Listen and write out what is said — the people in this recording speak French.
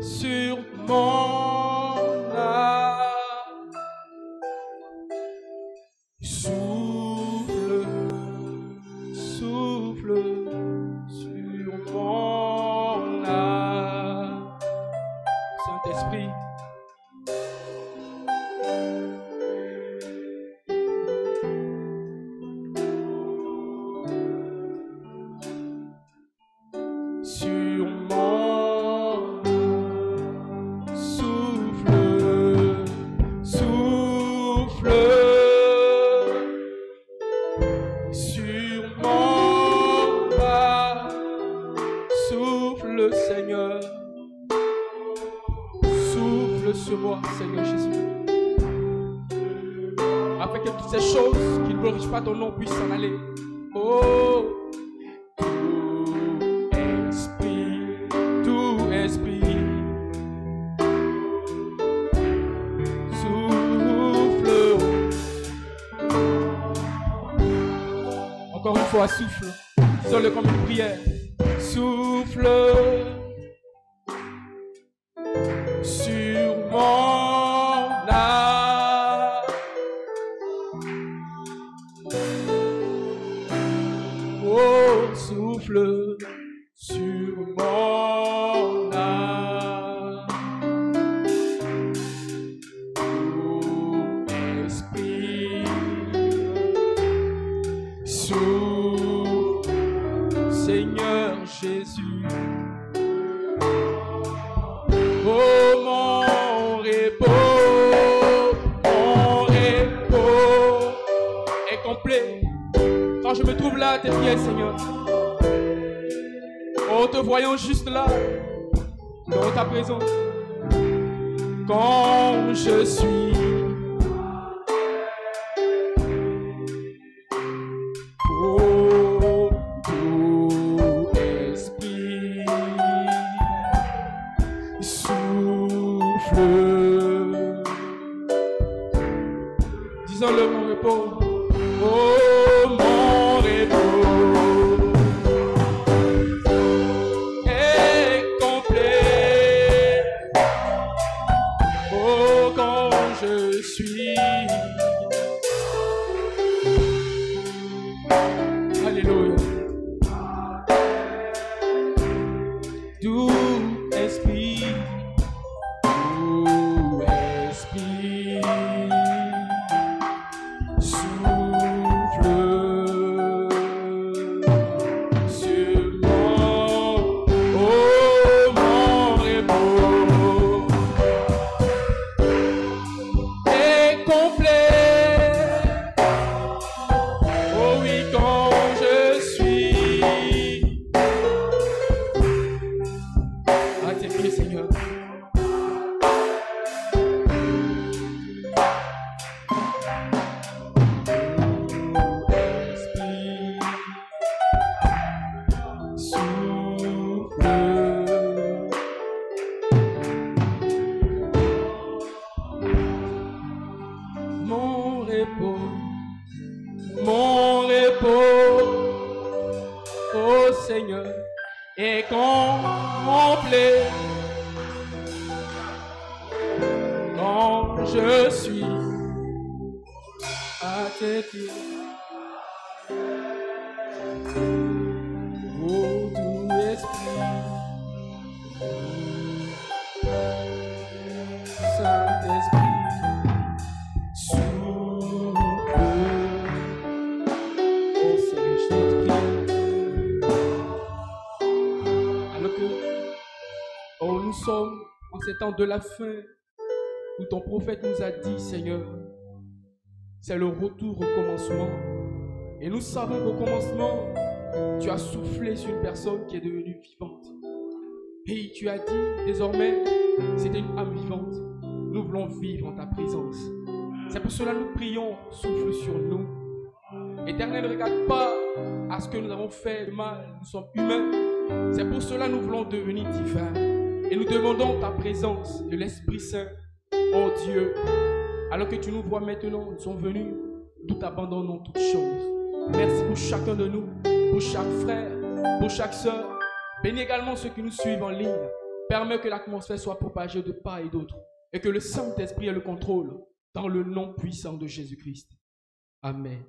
souffle sur mon âme. Souffle, souffle sur mon âme. Saint-Esprit, sur mon âme, souffle, souffle, sur mon âme, souffle Seigneur, souffle sur moi Seigneur Jésus, afin que toutes ces choses qui ne glorifient pas ton nom puissent s'en aller. Oh, encore une fois, souffle, seul comme une prière. Souffle sur mon âme. Oh, souffle sur mon âme. Oh, esprit. Souffle, Seigneur Jésus, oh mon repos est complet. Quand je me trouve là, t'es fier Seigneur. En te voyant juste là, dans ta présence, quand je suis souffle, disons-le mon repos, oh mon repos est complet, oh quand je suis, alléluia, doux esprit. Seigneur, esprit, souffle, mon repos, oh Seigneur, est complet. Quand je suis à tes pieds, ô doux esprit, Saint-Esprit, souffle, ô Seigneur, je t'en prie. Alors que nous sommes en ces temps de la fin, où ton prophète nous a dit, Seigneur, c'est le retour au commencement. Et nous savons qu'au commencement, tu as soufflé sur une personne qui est devenue vivante. Et tu as dit, désormais, c'était une âme vivante. Nous voulons vivre en ta présence. C'est pour cela que nous prions, souffle sur nous. Éternel, ne regarde pas à ce que nous avons fait de mal, nous sommes humains. C'est pour cela que nous voulons devenir divins. Et nous demandons ta présence de l'Esprit Saint. Oh Dieu, alors que tu nous vois maintenant, nous sommes venus, nous t'abandonnons toutes choses. Merci pour chacun de nous, pour chaque frère, pour chaque sœur. Bénis également ceux qui nous suivent en ligne. Permets que l'atmosphère soit propagée de part et d'autre et que le Saint-Esprit ait le contrôle dans le nom puissant de Jésus-Christ. Amen.